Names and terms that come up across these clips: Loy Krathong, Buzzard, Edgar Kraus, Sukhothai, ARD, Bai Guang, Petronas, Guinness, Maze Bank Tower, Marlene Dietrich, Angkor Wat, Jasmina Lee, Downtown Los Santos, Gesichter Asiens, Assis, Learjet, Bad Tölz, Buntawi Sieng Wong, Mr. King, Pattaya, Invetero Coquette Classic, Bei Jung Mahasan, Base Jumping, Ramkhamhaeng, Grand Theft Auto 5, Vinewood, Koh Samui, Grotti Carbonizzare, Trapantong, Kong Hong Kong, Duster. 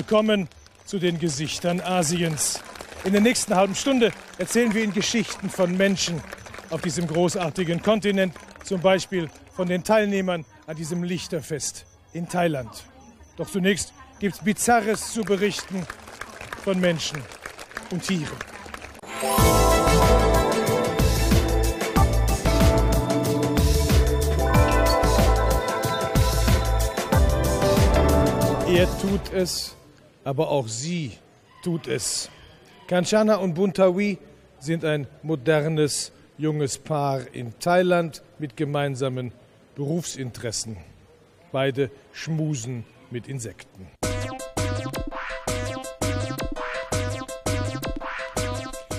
Willkommen zu den Gesichtern Asiens. In der nächsten halben Stunde erzählen wir Ihnen Geschichten von Menschen auf diesem großartigen Kontinent, zum Beispiel von den Teilnehmern an diesem Lichterfest in Thailand. Doch zunächst gibt es Bizarres zu berichten von Menschen und Tieren. Er tut es, aber auch sie tut es. Kanchana und Buntawi sind ein modernes, junges Paar in Thailand mit gemeinsamen Berufsinteressen. Beide schmusen mit Insekten.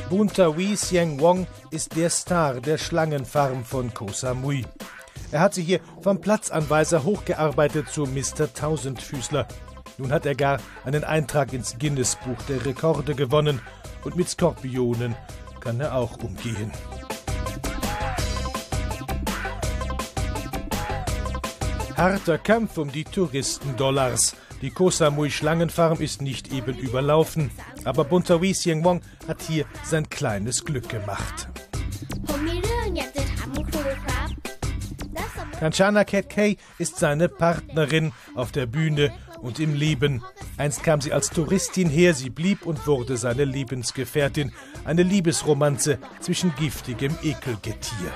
Buntawi Sieng Wong ist der Star der Schlangenfarm von Koh Samui. Er hat sich hier vom Platzanweiser hochgearbeitet zu Mr. Tausendfüßler. Nun hat er gar einen Eintrag ins Guinness-Buch der Rekorde gewonnen. Und mit Skorpionen kann er auch umgehen. Harter Kampf um die Touristendollars. Die Koh Samui Schlangenfarm ist nicht eben überlaufen. Aber Buntawi Sieng Wong hat hier sein kleines Glück gemacht. Kanchana Ketkae ist seine Partnerin auf der Bühne und im Leben. Einst kam sie als Touristin her, sie blieb und wurde seine Lebensgefährtin. Eine Liebesromanze zwischen giftigem Ekelgetier.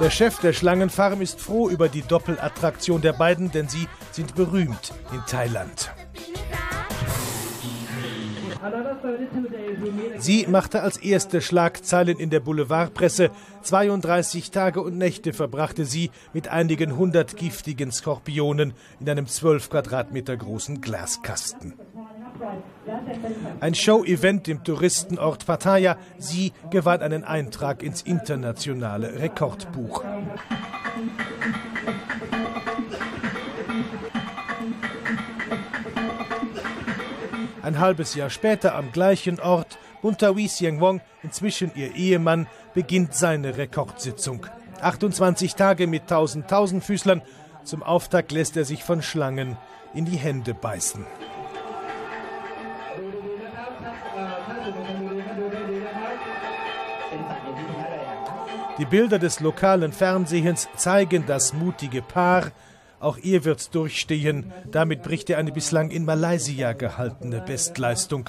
Der Chef der Schlangenfarm ist froh über die Doppelattraktion der beiden, denn sie sind berühmt in Thailand. Sie machte als erste Schlagzeilen in der Boulevardpresse. 32 Tage und Nächte verbrachte sie mit einigen hundert giftigen Skorpionen in einem 12 Quadratmeter großen Glaskasten. Ein Show-Event im Touristenort Pattaya. Sie gewann einen Eintrag ins internationale Rekordbuch. Ein halbes Jahr später am gleichen Ort, Buntawi Sieng Wong, inzwischen ihr Ehemann, beginnt seine Rekordsitzung. 28 Tage mit 1000 Tausendfüßlern. Zum Auftakt lässt er sich von Schlangen in die Hände beißen. Die Bilder des lokalen Fernsehens zeigen das mutige Paar. Auch ihr wird's durchstehen. Damit bricht er eine bislang in Malaysia gehaltene Bestleistung.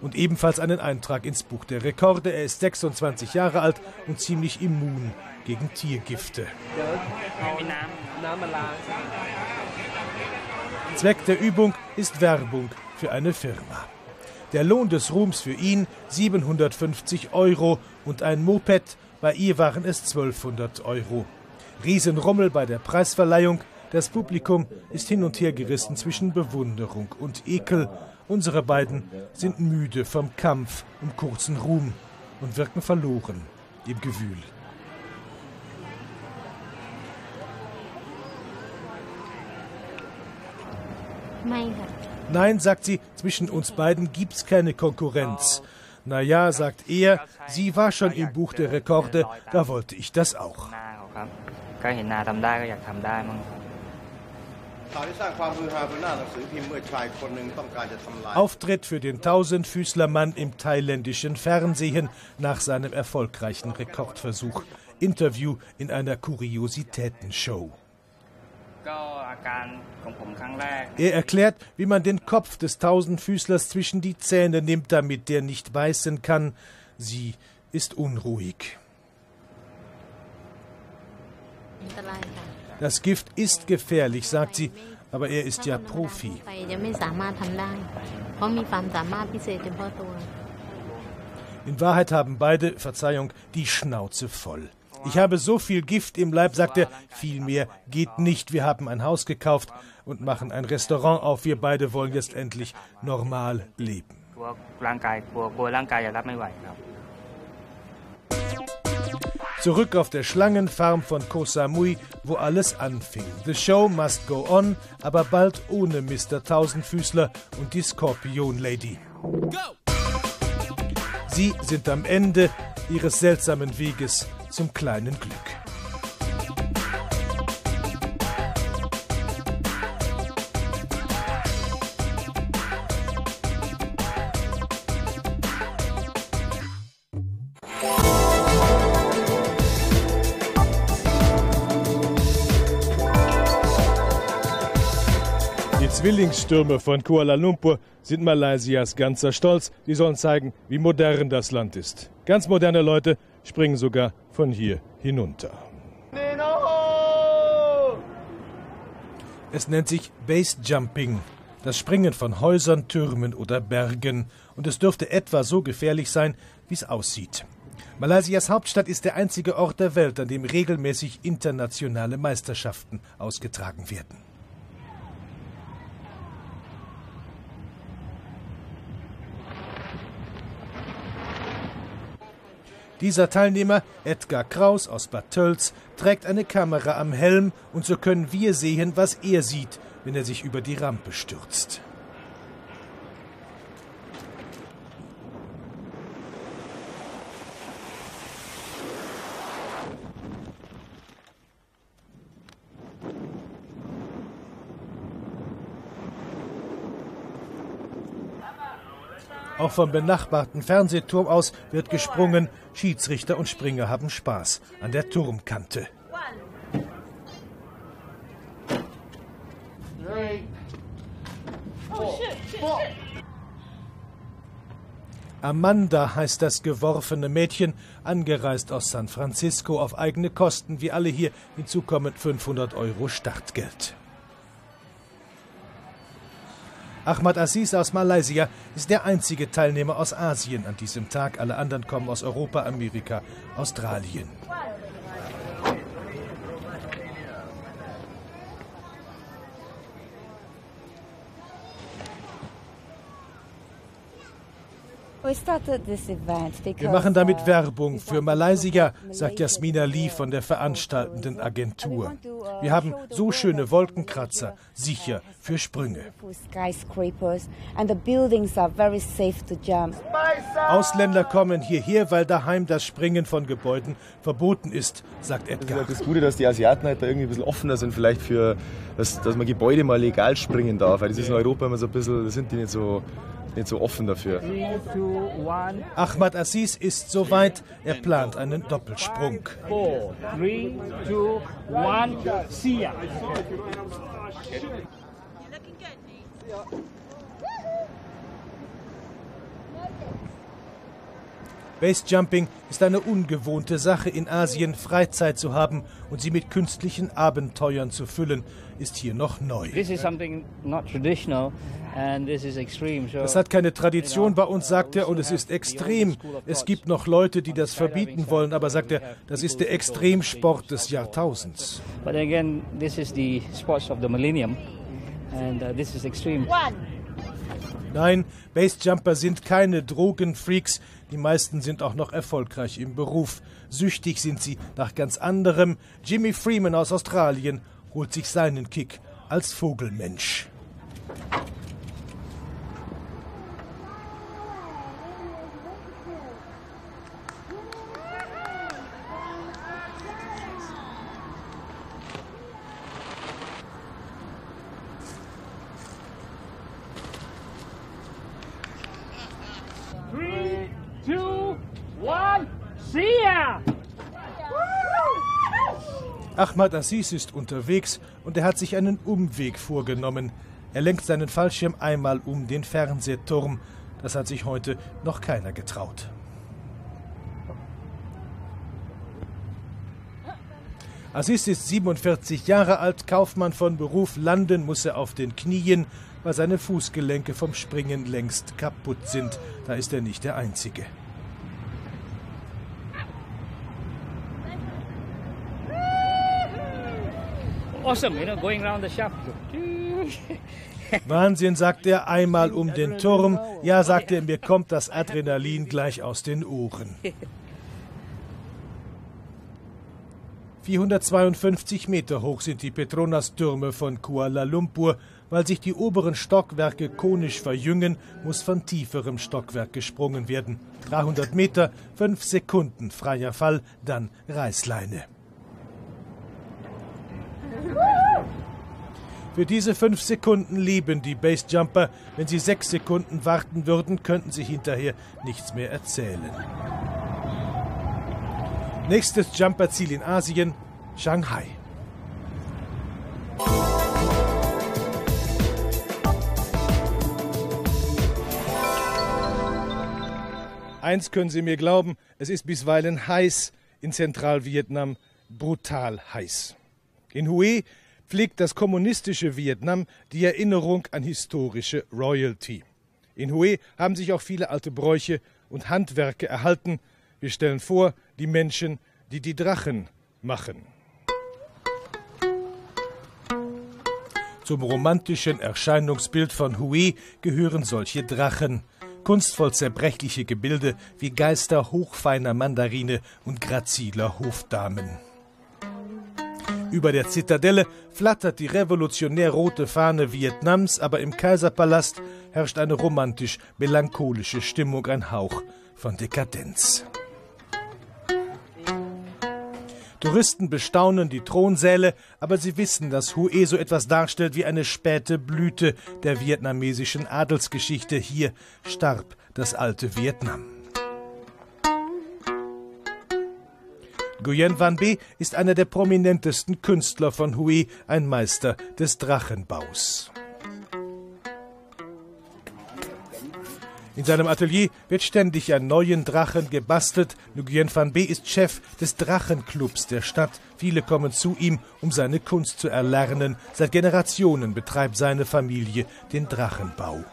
Und ebenfalls einen Eintrag ins Buch der Rekorde. Er ist 26 Jahre alt und ziemlich immun gegen Tiergifte. Zweck der Übung ist Werbung für eine Firma. Der Lohn des Ruhms für ihn 750 € und ein Moped. Bei ihr waren es 1200 €. Riesenrummel bei der Preisverleihung. Das Publikum ist hin und her gerissen zwischen Bewunderung und Ekel. Unsere beiden sind müde vom Kampf um kurzen Ruhm und wirken verloren im Gewühl. Nein, sagt sie, zwischen uns beiden gibt's keine Konkurrenz. Na ja, sagt er, sie war schon im Buch der Rekorde, da wollte ich das auch. Auftritt für den Tausendfüßlermann im thailändischen Fernsehen nach seinem erfolgreichen Rekordversuch. Interview in einer Kuriositätenshow. Er erklärt, wie man den Kopf des Tausendfüßlers zwischen die Zähne nimmt, damit der nicht beißen kann. Sie ist unruhig. Das Gift ist gefährlich, sagt sie, aber er ist ja Profi. In Wahrheit haben beide, Verzeihung, die Schnauze voll. Ich habe so viel Gift im Leib, sagt er, viel mehr geht nicht. Wir haben ein Haus gekauft und machen ein Restaurant auf. Wir beide wollen jetzt endlich normal leben. Zurück auf der Schlangenfarm von Koh Samui, wo alles anfing. The show must go on, aber bald ohne Mr. Tausendfüßler und die Skorpion-Lady. Sie sind am Ende ihres seltsamen Weges zum kleinen Glück. Die Zwillingsstürme von Kuala Lumpur sind Malaysias ganzer Stolz. Die sollen zeigen, wie modern das Land ist. Ganz moderne Leute springen sogar von hier hinunter. Es nennt sich Base Jumping, das Springen von Häusern, Türmen oder Bergen. Und es dürfte etwa so gefährlich sein, wie es aussieht. Malaysias Hauptstadt ist der einzige Ort der Welt, an dem regelmäßig internationale Meisterschaften ausgetragen werden. Dieser Teilnehmer, Edgar Kraus aus Bad Tölz, trägt eine Kamera am Helm und so können wir sehen, was er sieht, wenn er sich über die Rampe stürzt. Auch vom benachbarten Fernsehturm aus wird gesprungen. Schiedsrichter und Springer haben Spaß an der Turmkante. Amanda heißt das geworfene Mädchen, angereist aus San Francisco auf eigene Kosten, wie alle hier. Hinzu kommen 500 € Startgeld. Ahmad Aziz aus Malaysia ist der einzige Teilnehmer aus Asien an diesem Tag. Alle anderen kommen aus Europa, Amerika, Australien. Wir machen damit Werbung für Malaysia, sagt Jasmina Lee von der veranstaltenden Agentur. Wir haben so schöne Wolkenkratzer, sicher für Sprünge. Ausländer kommen hierher, weil daheim das Springen von Gebäuden verboten ist, sagt Edgar. Das Gute, dass die Asiaten halt da irgendwie ein bisschen offener sind, vielleicht für, dass man Gebäude mal legal springen darf. Weil das ist in Europa immer so ein bisschen, da sind die nicht so offen dafür. Ahmad Aziz ist soweit, er plant einen Doppelsprung. 3, 2, 1, see ya. Basejumping ist eine ungewohnte Sache in Asien. Freizeit zu haben und sie mit künstlichen Abenteuern zu füllen, ist hier noch neu. Das hat keine Tradition bei uns, sagt er, und es ist extrem. Es gibt noch Leute, die das verbieten wollen, aber sagt er, das ist der Extremsport des Jahrtausends. But again, this is the sports of the millennium and this is extreme. Nein, Basejumper sind keine Drogenfreaks. Die meisten sind auch noch erfolgreich im Beruf. Süchtig sind sie nach ganz anderem. Jimmy Freeman aus Australien holt sich seinen Kick als Vogelmensch. Ahmad Aziz ist unterwegs und er hat sich einen Umweg vorgenommen. Er lenkt seinen Fallschirm einmal um den Fernsehturm. Das hat sich heute noch keiner getraut. Assis ist 47 Jahre alt, Kaufmann von Beruf. Landen muss er auf den Knien, weil seine Fußgelenke vom Springen längst kaputt sind. Da ist er nicht der Einzige. Wahnsinn, sagt er, einmal um den Turm. Ja, sagt er, mir kommt das Adrenalin gleich aus den Ohren. 452 Meter hoch sind die Petronas-Türme von Kuala Lumpur. Weil sich die oberen Stockwerke konisch verjüngen, muss von tieferem Stockwerk gesprungen werden. 300 Meter, 5 Sekunden freier Fall, dann Reißleine. Für diese 5 Sekunden leben die Basejumper. Wenn sie 6 Sekunden warten würden, könnten sie hinterher nichts mehr erzählen. Nächstes Jumperziel in Asien, Shanghai. Eins können Sie mir glauben, es ist bisweilen heiß in Zentralvietnam, brutal heiß. In Hue pflegt das kommunistische Vietnam die Erinnerung an historische Royalty. In Hue haben sich auch viele alte Bräuche und Handwerke erhalten. Wir stellen vor, die Menschen, die die Drachen machen. Zum romantischen Erscheinungsbild von Hue gehören solche Drachen. Kunstvoll zerbrechliche Gebilde wie Geister hochfeiner Mandarine und graziler Hofdamen. Über der Zitadelle flattert die revolutionär rote Fahne Vietnams, aber im Kaiserpalast herrscht eine romantisch-melancholische Stimmung, ein Hauch von Dekadenz. Touristen bestaunen die Thronsäle, aber sie wissen, dass Hue so etwas darstellt wie eine späte Blüte der vietnamesischen Adelsgeschichte. Hier starb das alte Vietnam. Nguyen Van Be ist einer der prominentesten Künstler von Hue, ein Meister des Drachenbaus. In seinem Atelier wird ständig an neuen Drachen gebastelt. Nguyen Van Be ist Chef des Drachenclubs der Stadt. Viele kommen zu ihm, um seine Kunst zu erlernen. Seit Generationen betreibt seine Familie den Drachenbau.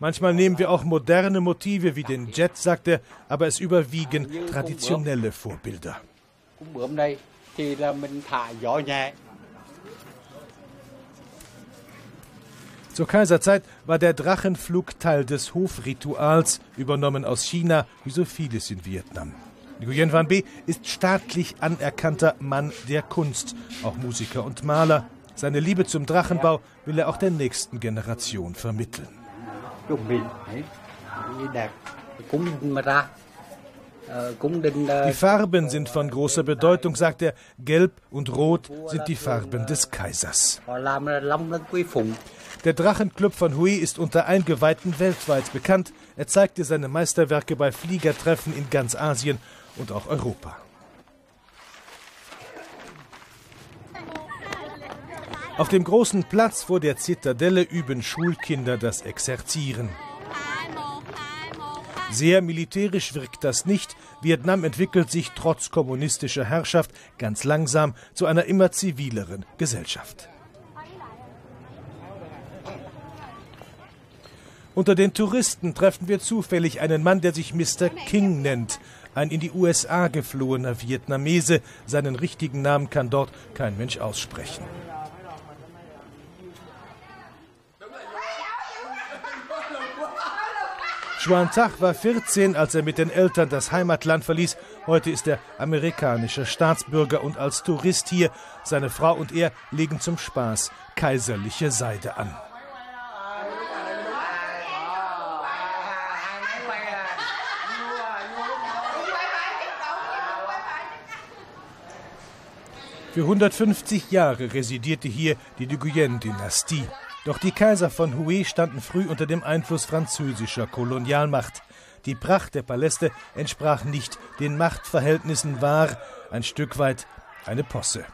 Manchmal nehmen wir auch moderne Motive wie den Jet, sagt er, aber es überwiegen traditionelle Vorbilder. Zur Kaiserzeit war der Drachenflug Teil des Hofrituals, übernommen aus China, wie so vieles in Vietnam. Nguyen Van Be ist staatlich anerkannter Mann der Kunst, auch Musiker und Maler. Seine Liebe zum Drachenbau will er auch der nächsten Generation vermitteln. Die Farben sind von großer Bedeutung, sagt er. Gelb und Rot sind die Farben des Kaisers. Der Drachenclub von Hue ist unter Eingeweihten weltweit bekannt. Er zeigte seine Meisterwerke bei Fliegertreffen in ganz Asien und auch Europa. Auf dem großen Platz vor der Zitadelle üben Schulkinder das Exerzieren. Sehr militärisch wirkt das nicht. Vietnam entwickelt sich trotz kommunistischer Herrschaft ganz langsam zu einer immer zivileren Gesellschaft. Unter den Touristen treffen wir zufällig einen Mann, der sich Mr. King nennt. Ein in die USA geflohener Vietnamese. Seinen richtigen Namen kann dort kein Mensch aussprechen. Xuan Thach war 14, als er mit den Eltern das Heimatland verließ. Heute ist er amerikanischer Staatsbürger und als Tourist hier. Seine Frau und er legen zum Spaß kaiserliche Seide an. Für 150 Jahre residierte hier die Nguyen-Dynastie. Doch die Kaiser von Hue standen früh unter dem Einfluss französischer Kolonialmacht. Die Pracht der Paläste entsprach nicht den Machtverhältnissen, war ein Stück weit eine Posse.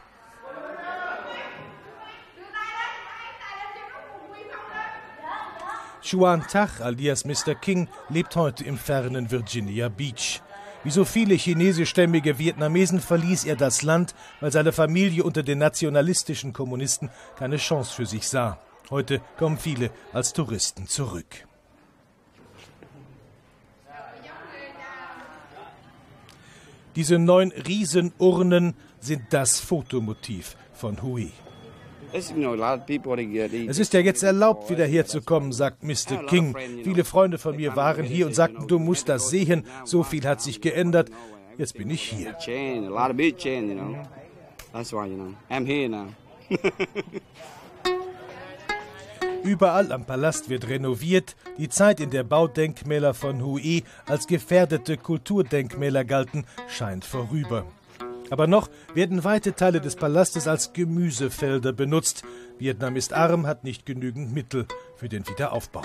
Xuan Thach alias Mr. King lebt heute im fernen Virginia Beach. Wie so viele chinesischstämmige Vietnamesen verließ er das Land, weil seine Familie unter den nationalistischen Kommunisten keine Chance für sich sah. Heute kommen viele als Touristen zurück. Diese 9 Riesenurnen sind das Fotomotiv von Hue. Es ist ja jetzt erlaubt, wieder herzukommen, sagt Mr. King. Viele Freunde von mir waren hier und sagten, du musst das sehen, so viel hat sich geändert, jetzt bin ich hier. Überall am Palast wird renoviert. Die Zeit, in der Baudenkmäler von Hue als gefährdete Kulturdenkmäler galten, scheint vorüber. Aber noch werden weite Teile des Palastes als Gemüsefelder benutzt. Vietnam ist arm, hat nicht genügend Mittel für den Wiederaufbau.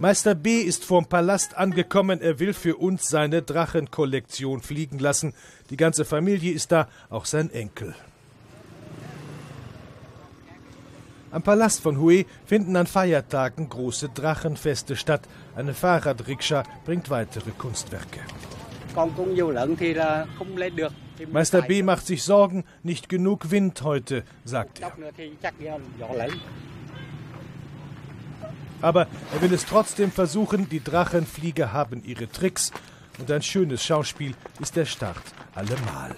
Meister B. ist vorm Palast angekommen, er will für uns seine Drachenkollektion fliegen lassen. Die ganze Familie ist da, auch sein Enkel. Am Palast von Hue finden an Feiertagen große Drachenfeste statt. Eine Fahrradrikscha bringt weitere Kunstwerke. Meister B. macht sich Sorgen, nicht genug Wind heute, sagt er. Aber er will es trotzdem versuchen, die Drachenflieger haben ihre Tricks. Und ein schönes Schauspiel ist der Start allemal.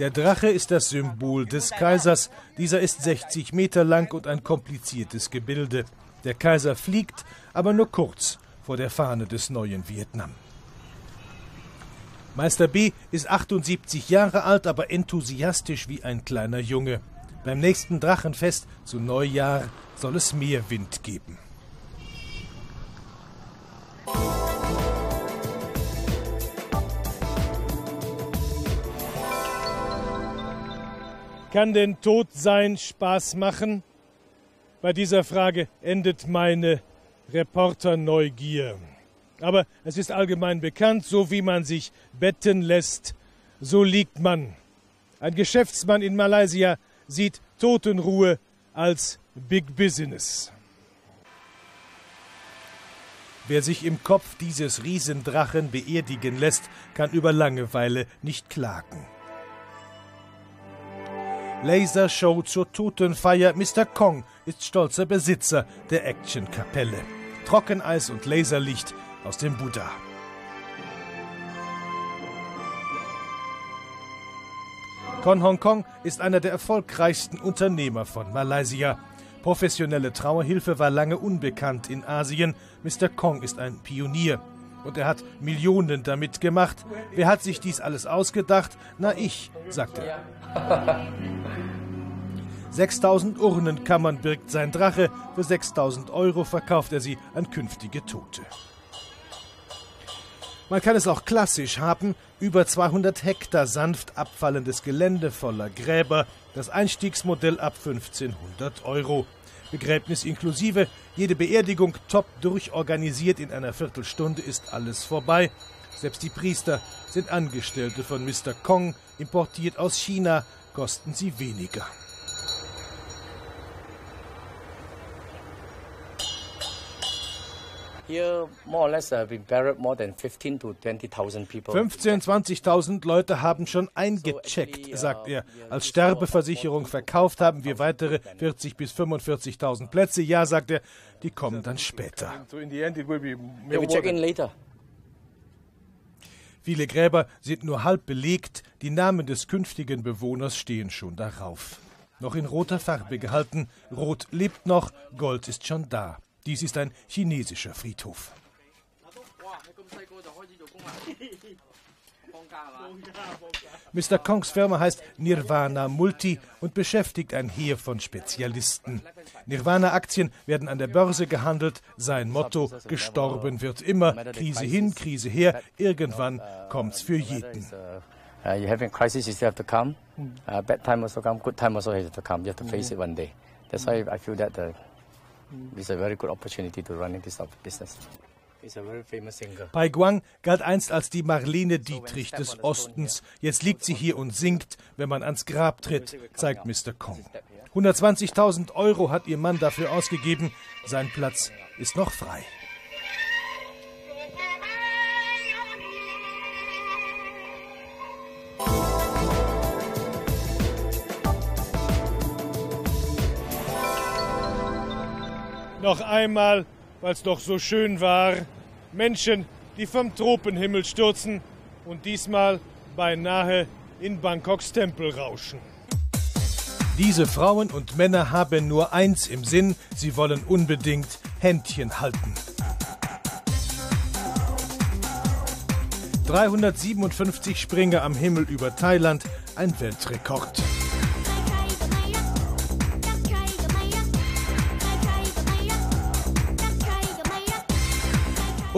Der Drache ist das Symbol des Kaisers. Dieser ist 60 Meter lang und ein kompliziertes Gebilde. Der Kaiser fliegt, aber nur kurz vor der Fahne des neuen Vietnam. Meister B. ist 78 Jahre alt, aber enthusiastisch wie ein kleiner Junge. Beim nächsten Drachenfest zu Neujahr soll es mehr Wind geben. Kann denn Todsein Spaß machen? Bei dieser Frage endet meine Reporterneugier. Aber es ist allgemein bekannt, so wie man sich betten lässt, so liegt man. Ein Geschäftsmann in Malaysia sieht Totenruhe als Big Business. Wer sich im Kopf dieses Riesendrachen beerdigen lässt, kann über Langeweile nicht klagen. Lasershow zur Totenfeier. Mr. Kong ist stolzer Besitzer der Actionkapelle. Trockeneis und Laserlicht aus dem Buddha. Kong Hong Kong ist einer der erfolgreichsten Unternehmer von Malaysia. Professionelle Trauerhilfe war lange unbekannt in Asien. Mr. Kong ist ein Pionier. Und er hat Millionen damit gemacht. Wer hat sich dies alles ausgedacht? Na, ich, sagt er. 6.000 Urnenkammern birgt sein Drache. Für 6.000 Euro verkauft er sie an künftige Tote. Man kann es auch klassisch haben. Über 200 Hektar sanft abfallendes Gelände voller Gräber. Das Einstiegsmodell ab 1.500 Euro. Begräbnis inklusive. Jede Beerdigung top durchorganisiert. In einer Viertelstunde ist alles vorbei. Selbst die Priester sind Angestellte von Mr. Kong. Importiert aus China, kosten sie weniger. Hier 15.000, 20.000 Leute haben schon eingecheckt, sagt er. Als Sterbeversicherung verkauft haben wir weitere 40.000 bis 45.000 Plätze. Ja, sagt er, die kommen dann später. Viele Gräber sind nur halb belegt. Die Namen des künftigen Bewohners stehen schon darauf. Noch in roter Farbe gehalten. Rot lebt noch, Gold ist schon da. Dies ist ein chinesischer Friedhof. Mr. Kongs Firma heißt Nirvana Multi und beschäftigt ein Heer von Spezialisten. Nirvana-Aktien werden an der Börse gehandelt. Sein Motto, gestorben wird immer, Krise hin, Krise her, irgendwann kommt's für jeden. You have a crisis, you still have to come. Bad time also come, good time also has to come. You have to face it one day. That's why I feel that it's a very good opportunity to run in this business. Bai Guang galt einst als die Marlene Dietrich des Ostens. Jetzt liegt sie hier und singt, wenn man ans Grab tritt, zeigt Mr. Kong. 120.000 Euro hat ihr Mann dafür ausgegeben. Sein Platz ist noch frei. Noch einmal, weil es doch so schön war. Menschen, die vom Tropenhimmel stürzen und diesmal beinahe in Bangkoks Tempel rauschen. Diese Frauen und Männer haben nur eins im Sinn, sie wollen unbedingt Händchen halten. 357 Springer am Himmel über Thailand, ein Weltrekord.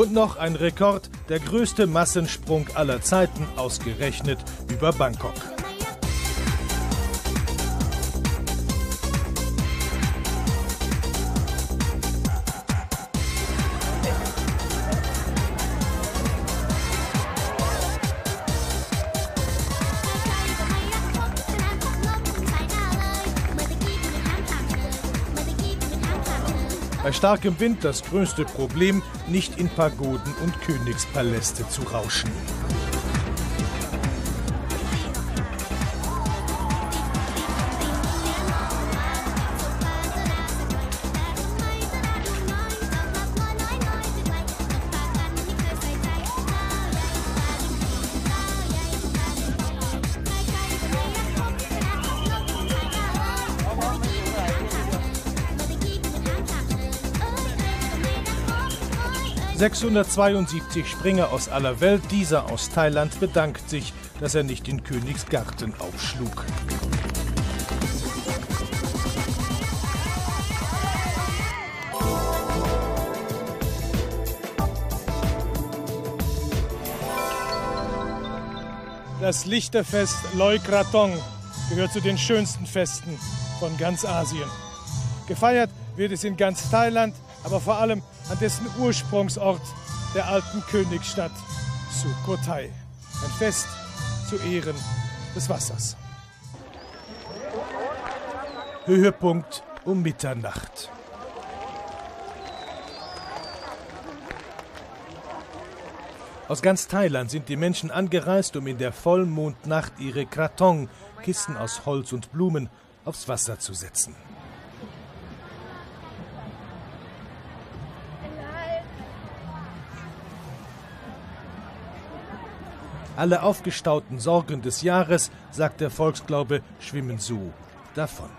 Und noch ein Rekord, der größte Massensprung aller Zeiten, ausgerechnet über Bangkok. Bei starkem Wind das größte Problem, nicht in Pagoden und Königspaläste zu rauschen. ...672 Springer aus aller Welt, dieser aus Thailand bedankt sich, dass er nicht den Königsgarten aufschlug. Das Lichterfest Loy Krathong gehört zu den schönsten Festen von ganz Asien. Gefeiert wird es in ganz Thailand, aber vor allem an dessen Ursprungsort, der alten Königsstadt Sukhothai. Ein Fest zu Ehren des Wassers. Höhepunkt um Mitternacht. Aus ganz Thailand sind die Menschen angereist, um in der Vollmondnacht ihre Krathong, Kisten aus Holz und Blumen, aufs Wasser zu setzen. Alle aufgestauten Sorgen des Jahres, sagt der Volksglaube, schwimmen so davon.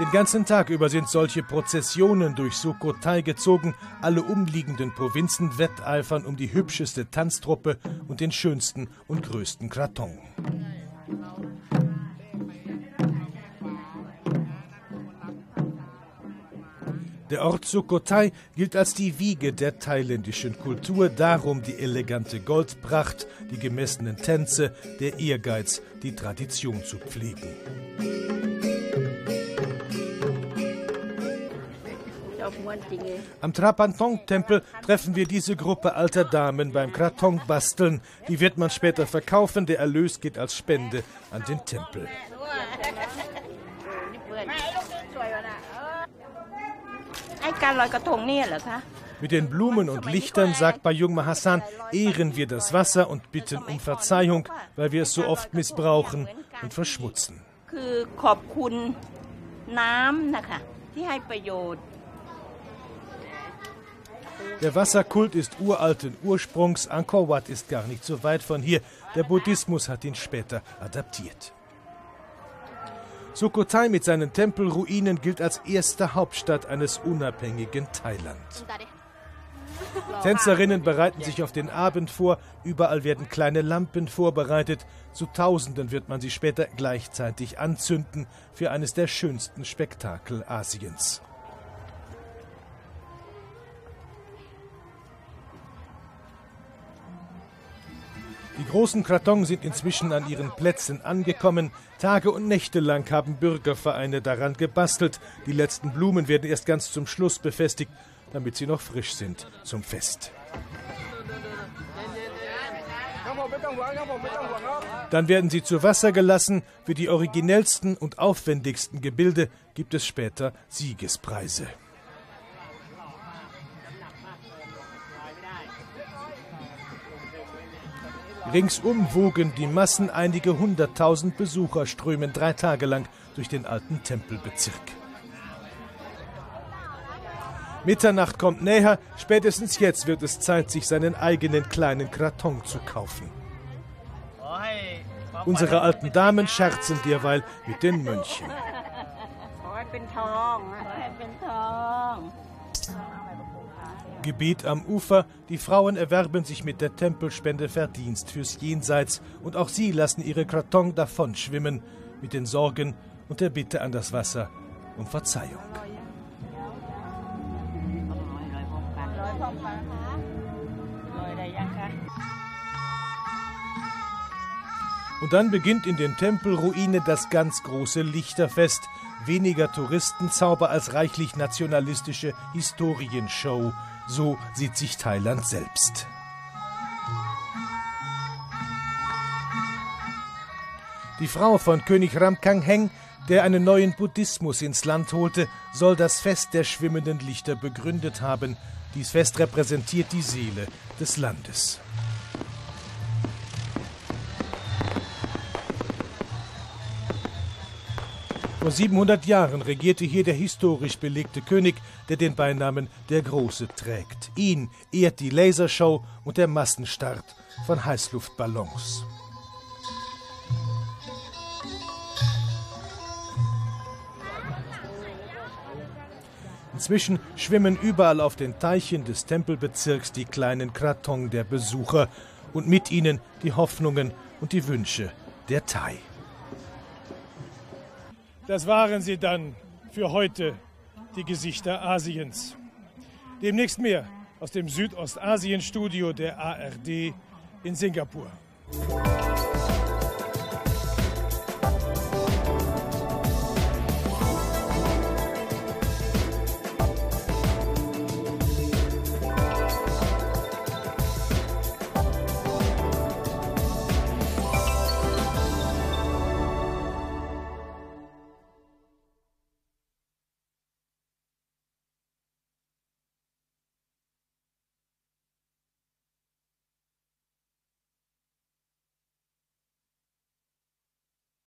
Den ganzen Tag über sind solche Prozessionen durch Sukhothai gezogen, alle umliegenden Provinzen wetteifern um die hübscheste Tanztruppe und den schönsten und größten Krathong. Der Ort Sukhothai gilt als die Wiege der thailändischen Kultur, darum die elegante Goldpracht, die gemessenen Tänze, der Ehrgeiz, die Tradition zu pflegen. Am Trapantong-Tempel treffen wir diese Gruppe alter Damen beim Krathong-Basteln. Die wird man später verkaufen, der Erlös geht als Spende an den Tempel. Mit den Blumen und Lichtern, sagt Bei Jung Mahasan, ehren wir das Wasser und bitten um Verzeihung, weil wir es so oft missbrauchen und verschmutzen. Der Wasserkult ist uralten Ursprungs, Angkor Wat ist gar nicht so weit von hier, der Buddhismus hat ihn später adaptiert. Sukhothai mit seinen Tempelruinen gilt als erste Hauptstadt eines unabhängigen Thailand. Tänzerinnen bereiten sich auf den Abend vor, überall werden kleine Lampen vorbereitet. Zu Tausenden wird man sie später gleichzeitig anzünden für eines der schönsten Spektakel Asiens. Die großen Krathong sind inzwischen an ihren Plätzen angekommen. Tage und Nächte lang haben Bürgervereine daran gebastelt. Die letzten Blumen werden erst ganz zum Schluss befestigt, damit sie noch frisch sind zum Fest. Dann werden sie zu Wasser gelassen. Für die originellsten und aufwendigsten Gebilde gibt es später Siegespreise. Ringsum wogen die Massen, einige 100.000 Besucher strömen 3 Tage lang durch den alten Tempelbezirk. Mitternacht kommt näher, spätestens jetzt wird es Zeit, sich seinen eigenen kleinen Krathong zu kaufen. Unsere alten Damen scherzen derweil mit den Mönchen. Gebet am Ufer, die Frauen erwerben sich mit der Tempelspende Verdienst fürs Jenseits und auch sie lassen ihre Krathong davon schwimmen mit den Sorgen und der Bitte an das Wasser um Verzeihung. Und dann beginnt in den Tempelruine das ganz große Lichterfest. Weniger Touristenzauber als reichlich nationalistische Historienshow. So sieht sich Thailand selbst. Die Frau von König Ramkhamhaeng, der einen neuen Buddhismus ins Land holte, soll das Fest der schwimmenden Lichter begründet haben. Dies Fest repräsentiert die Seele des Landes. Vor 700 Jahren regierte hier der historisch belegte König, der den Beinamen der Große trägt. Ihn ehrt die Lasershow und der Massenstart von Heißluftballons. Inzwischen schwimmen überall auf den Teichen des Tempelbezirks die kleinen Krathong der Besucher und mit ihnen die Hoffnungen und die Wünsche der Thai. Das waren sie dann für heute, die Gesichter Asiens. Demnächst mehr aus dem Südostasien-Studio der ARD in Singapur.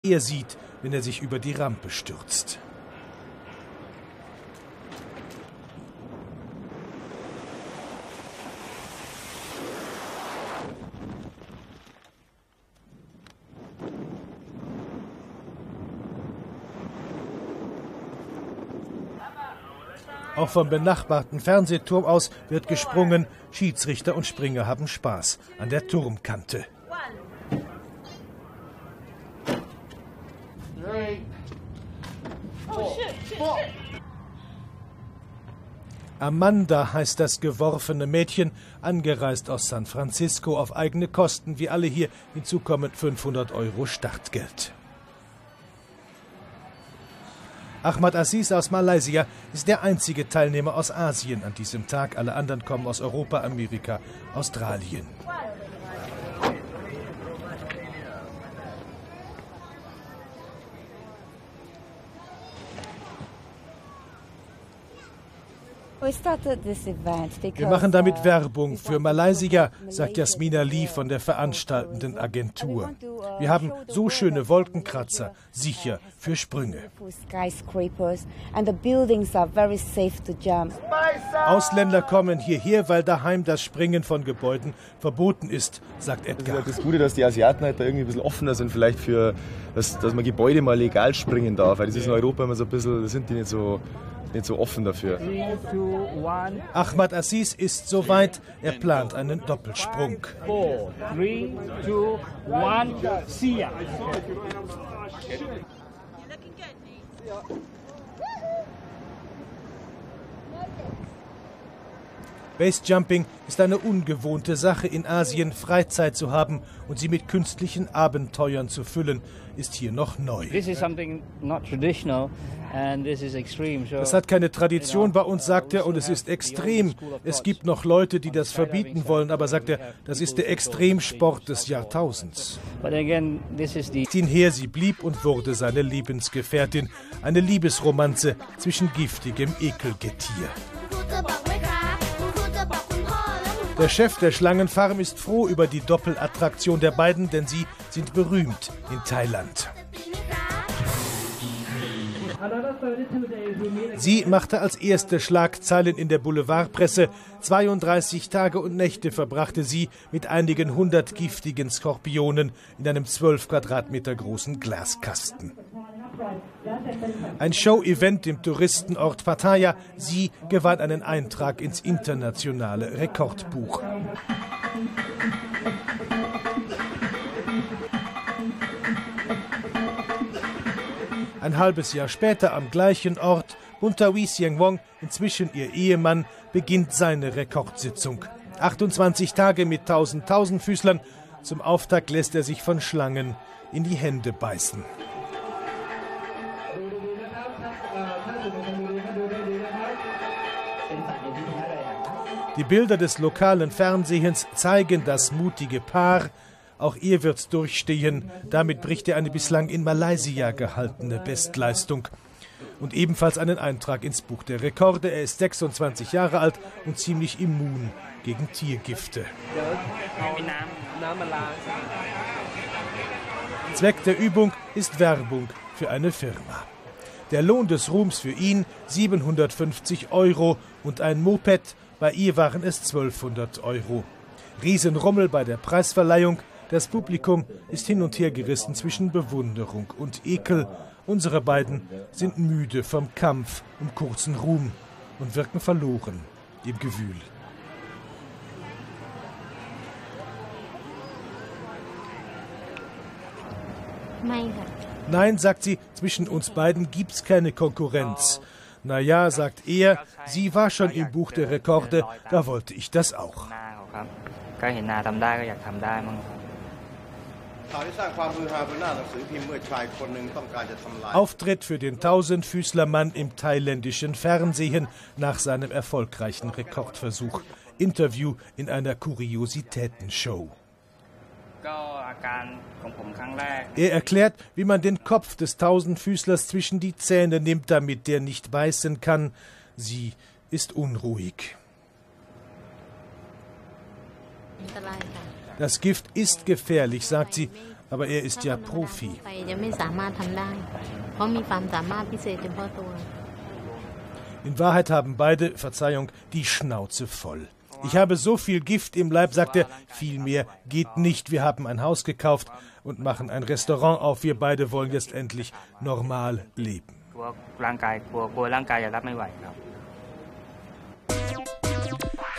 Er sieht, wenn er sich über die Rampe stürzt. Auch vom benachbarten Fernsehturm aus wird gesprungen. Schiedsrichter und Springer haben Spaß an der Turmkante. Amanda heißt das geworfene Mädchen, angereist aus San Francisco auf eigene Kosten, wie alle hier. Hinzu kommen 500 € Startgeld. Ahmad Aziz aus Malaysia ist der einzige Teilnehmer aus Asien an diesem Tag. Alle anderen kommen aus Europa, Amerika, Australien. Wir machen damit Werbung für Malaysia, sagt Jasmina Lee von der veranstaltenden Agentur. Wir haben so schöne Wolkenkratzer, sicher für Sprünge. Ausländer kommen hierher, weil daheim das Springen von Gebäuden verboten ist, sagt Edgar. Das ist das Gute, dass die Asiaten halt da irgendwie ein bisschen offener sind, vielleicht für, dass man Gebäude mal legal springen darf. Weil das ist in Europa immer so ein bisschen, da sind die nicht so offen dafür. Ahmad Aziz ist soweit, er plant einen Doppelsprung. 4, 3, 2, 1, see ya. Basejumping ist eine ungewohnte Sache in Asien. Freizeit zu haben und sie mit künstlichen Abenteuern zu füllen, ist hier noch neu. Das hat keine Tradition bei uns, sagt er, und es ist extrem. Es gibt noch Leute, die das verbieten wollen, aber sagt er, das ist der Extremsport des Jahrtausends. Tinher, sie blieb und wurde seine Lebensgefährtin. Eine Liebesromanze zwischen giftigem Ekelgetier. Der Chef der Schlangenfarm ist froh über die Doppelattraktion der beiden, denn sie sind berühmt in Thailand. Sie machte als erste Schlagzeilen in der Boulevardpresse. 32 Tage und Nächte verbrachte sie mit einigen 100 giftigen Skorpionen in einem 12 Quadratmeter großen Glaskasten. Ein Show-Event im Touristenort Pattaya. Sie gewann einen Eintrag ins internationale Rekordbuch. Ein halbes Jahr später am gleichen Ort, Buntawi Sieng Wong, inzwischen ihr Ehemann, beginnt seine Rekordsitzung. 28 Tage mit 1000 Tausendfüßlern. Zum Auftakt lässt er sich von Schlangen in die Hände beißen. Die Bilder des lokalen Fernsehens zeigen das mutige Paar. Auch ihr wird's durchstehen. Damit bricht er eine bislang in Malaysia gehaltene Bestleistung. Und ebenfalls einen Eintrag ins Buch der Rekorde. Er ist 26 Jahre alt und ziemlich immun gegen Tiergifte. Zweck der Übung ist Werbung für eine Firma. Der Lohn des Ruhms für ihn 750 € und ein Moped. Bei ihr waren es 1200 €. Riesenrummel bei der Preisverleihung. Das Publikum ist hin und her gerissen zwischen Bewunderung und Ekel. Unsere beiden sind müde vom Kampf um kurzen Ruhm und wirken verloren im Gewühl. Nein, sagt sie, zwischen uns beiden gibt's keine Konkurrenz. Na ja, sagt er, sie war schon im Buch der Rekorde, da wollte ich das auch. Auftritt für den Tausendfüßlermann im thailändischen Fernsehen nach seinem erfolgreichen Rekordversuch. Interview in einer Kuriositätenshow. Er erklärt, wie man den Kopf des Tausendfüßlers zwischen die Zähne nimmt, damit der nicht beißen kann. Sie ist unruhig. Das Gift ist gefährlich, sagt sie, aber er ist ja Profi. In Wahrheit haben beide, Verzeihung, die Schnauze voll. Ich habe so viel Gift im Leib, sagt er, viel mehr geht nicht. Wir haben ein Haus gekauft und machen ein Restaurant auf. Wir beide wollen jetzt endlich normal leben.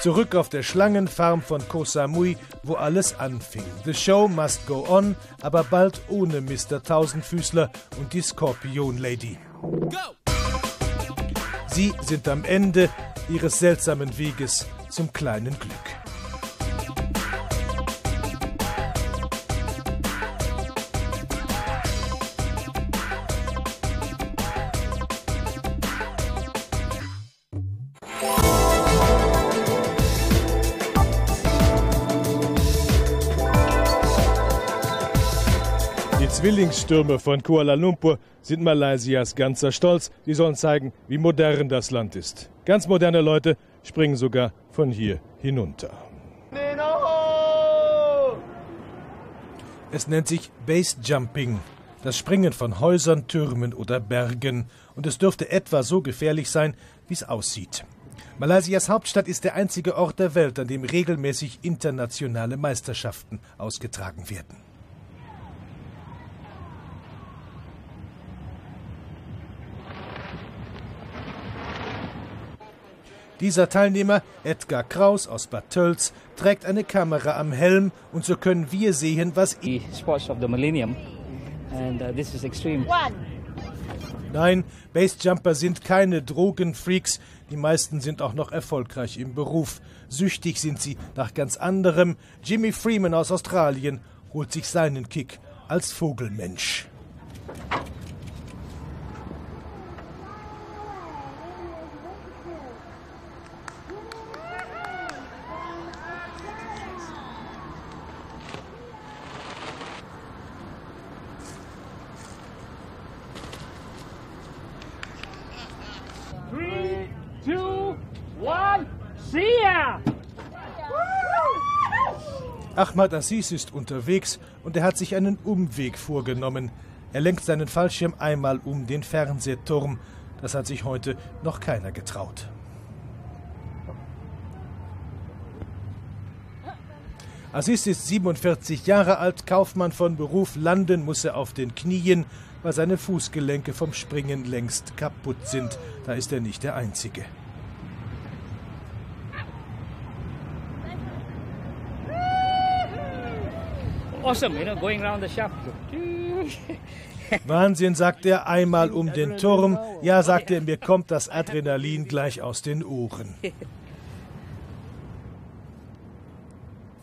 Zurück auf der Schlangenfarm von Koh Samui, wo alles anfing. The show must go on, aber bald ohne Mr. Tausendfüßler und die Skorpion Lady. Sie sind am Ende ihres seltsamen Weges zum kleinen Glück. Die Zwillingsstürme von Kuala Lumpur sind Malaysias ganzer Stolz. Die sollen zeigen, wie modern das Land ist. Ganz moderne Leute springen sogar von hier hinunter. Es nennt sich Base Jumping, das Springen von Häusern, Türmen oder Bergen. Und es dürfte etwa so gefährlich sein, wie es aussieht. Malaysias Hauptstadt ist der einzige Ort der Welt, an dem regelmäßig internationale Meisterschaften ausgetragen werden. Dieser Teilnehmer, Edgar Kraus aus Bad Tölz, trägt eine Kamera am Helm und so können wir sehen, was... Nein, Basejumper sind keine Drogenfreaks. Die meisten sind auch noch erfolgreich im Beruf. Süchtig sind sie nach ganz anderem. Jimmy Freeman aus Australien holt sich seinen Kick als Vogelmensch. Ahmad Aziz ist unterwegs und er hat sich einen Umweg vorgenommen. Er lenkt seinen Fallschirm einmal um den Fernsehturm. Das hat sich heute noch keiner getraut. Assis ist 47 Jahre alt, Kaufmann von Beruf. Landen muss er auf den Knien, weil seine Fußgelenke vom Springen längst kaputt sind. Da ist er nicht der Einzige. Wahnsinn, sagt er, einmal um den Turm. Ja, sagt er, mir kommt das Adrenalin gleich aus den Ohren.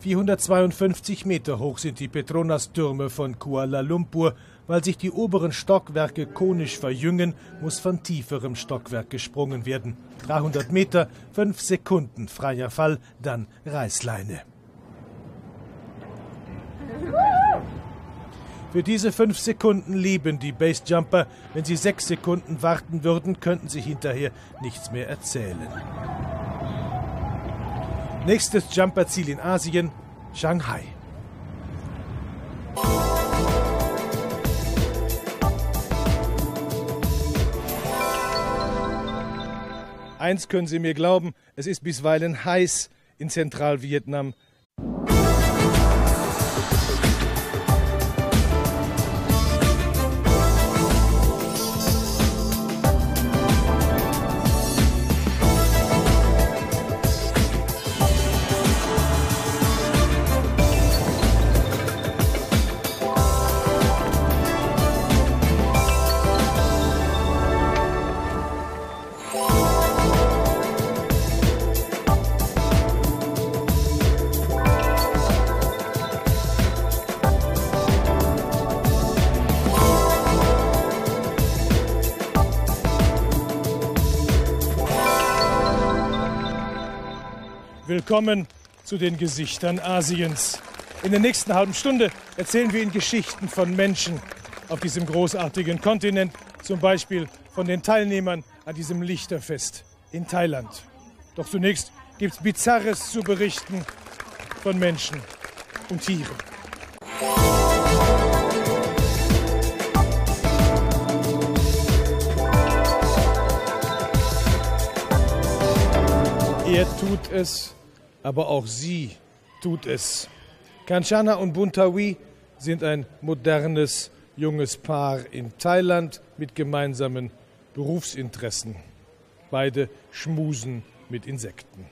452 Meter hoch sind die Petronas-Türme von Kuala Lumpur. Weil sich die oberen Stockwerke konisch verjüngen, muss von tieferem Stockwerk gesprungen werden. 300 Meter, 5 Sekunden freier Fall, dann Reißleine. Für diese 5 Sekunden lieben die Basejumper. Wenn sie 6 Sekunden warten würden, könnten sie hinterher nichts mehr erzählen. Nächstes Jumperziel in Asien, Shanghai. Eins können Sie mir glauben, es ist bisweilen heiß in Zentralvietnam. Willkommen zu den Gesichtern Asiens. In der nächsten halben Stunde erzählen wir Ihnen Geschichten von Menschen auf diesem großartigen Kontinent, zum Beispiel von den Teilnehmern an diesem Lichterfest in Thailand. Doch zunächst gibt es Bizarres zu berichten von Menschen und Tieren. Er tut es, aber auch sie tut es. Kanchana und Buntawi sind ein modernes, junges Paar in Thailand mit gemeinsamen Berufsinteressen. Beide schmusen mit Insekten.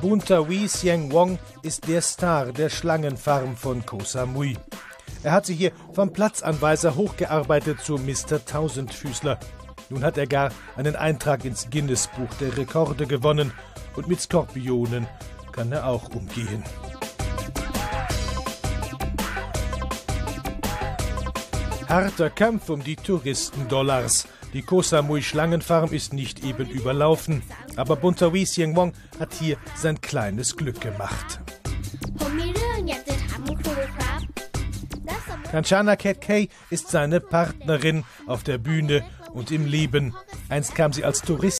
Buntawi Sieng Wong ist der Star der Schlangenfarm von Koh Samui. Er hat sich hier vom Platzanweiser hochgearbeitet zu Mr. Tausendfüßler. Nun hat er gar einen Eintrag ins Guinness-Buch der Rekorde gewonnen. Und mit Skorpionen kann er auch umgehen. Harter Kampf um die Touristendollars. Die Koh Samui Schlangenfarm ist nicht eben überlaufen. Aber Buntawi Sieng Wong hat hier sein kleines Glück gemacht. Kanchana Ketkae ist seine Partnerin auf der Bühne und im Leben. Einst kam sie als Touristin.